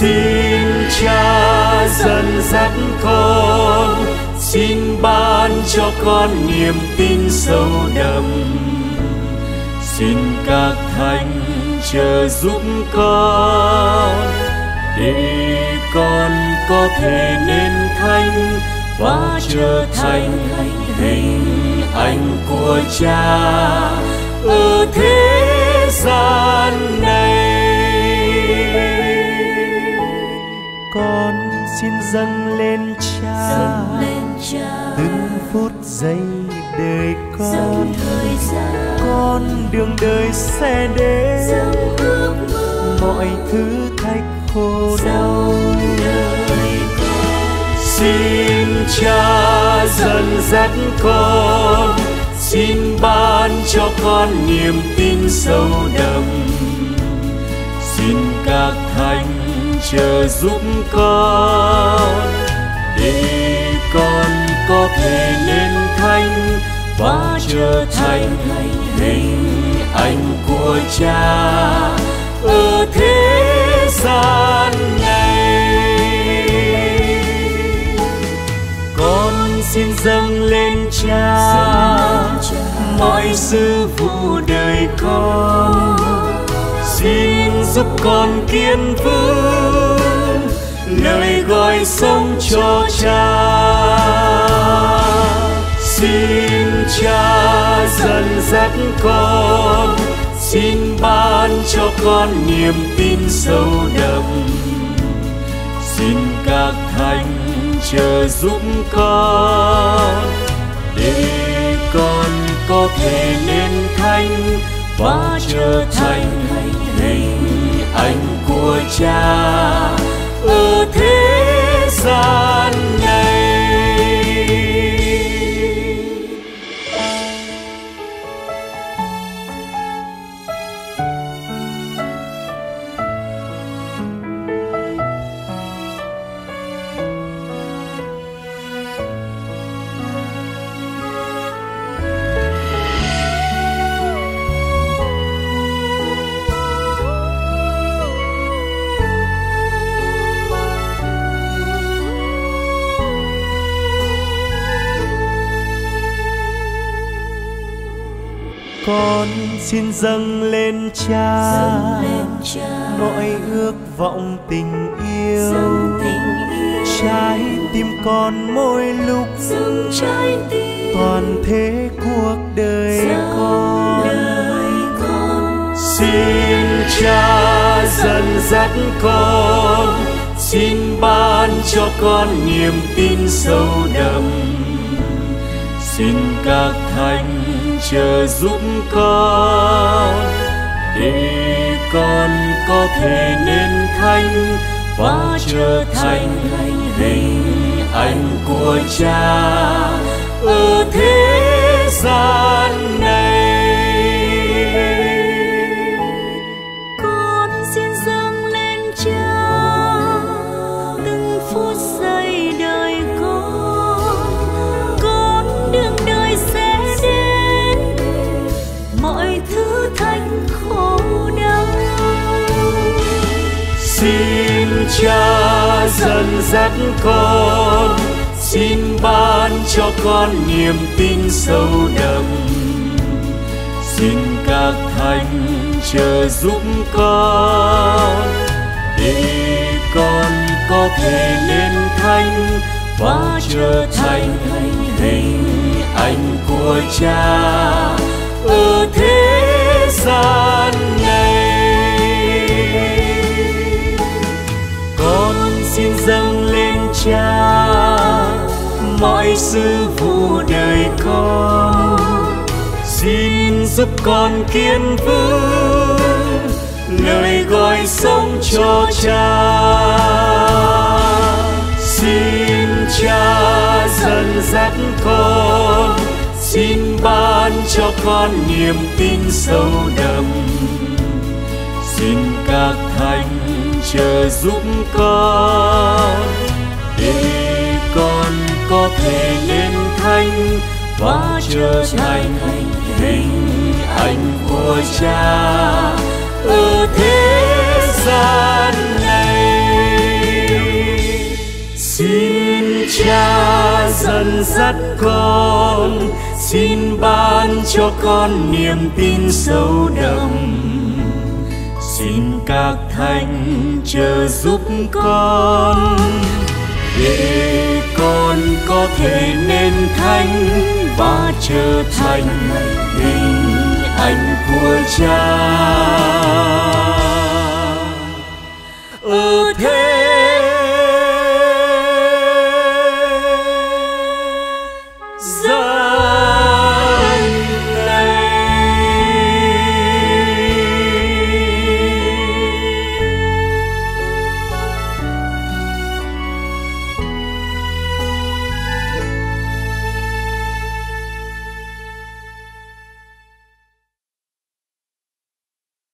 Xin Cha dẫn dắt con, xin ban cho con niềm tin sâu đậm. Xin các thánh chờ giúp con, để con có thể nên thánh và trở thành hình ảnh của Cha ở thế gian này. Con xin dâng lên Cha từng phút giây đời con. Con đường đời sẽ đến, mọi thứ thách khổ đau. Xin Cha dẫn dắt con, xin ban cho con niềm tin sâu đậm. Xin các thánh chờ giúp con, để con có thể nên thánh và trở thành hình ảnh của Cha ở thế gian này. Con xin dâng lên Cha mọi sự vụ đời con. Xin giúp con kiên vững lời gọi sống cho Cha. Xin Cha dẫn dắt con, xin ban cho con niềm tin sâu đậm. Xin các thánh chờ giúp con, để con có thể nên thánh và trở thành hình ảnh của Cha ở thế gian này. Con xin dâng lên Cha mọi ước vọng tình yêu. Trái tim con mỗi lúc, toàn thế cuộc đời con. Xin Cha dẫn dắt con, xin ban cho con niềm tin sâu đậm. Xin các thánh chờ giúp con, để con có thể nên thánh và trở thành hình ảnh của Cha ở thế gian này. Con xin dâng lên Cha từng phút giây đời con đường đời sẽ đến, mọi thứ thách khổ đau. Xin Cha dẫn dắt con, xin ban cho con niềm tin sâu đậm. Xin các thánh chờ giúp con, để con có thể nên thánh và trở thành hình ảnh của Cha ở thế gian này. Con xin dâng lên Cha mọi sự vụ đời con. Xin giúp con kiên vững lời gọi sống cho Cha. Xin Cha dẫn dắt con, xin ban cho con niềm tin sâu đậm. Xin các thánh chờ giúp con, để con có thể nên thánh và trở thành hình ảnh của Cha ở thế gian này. cha dẫn dắt con, xin ban cho con niềm tin sâu đậm. Xin các thánh trợ giúp con để con có thể nên thánh và trở thành hình ảnh của Cha.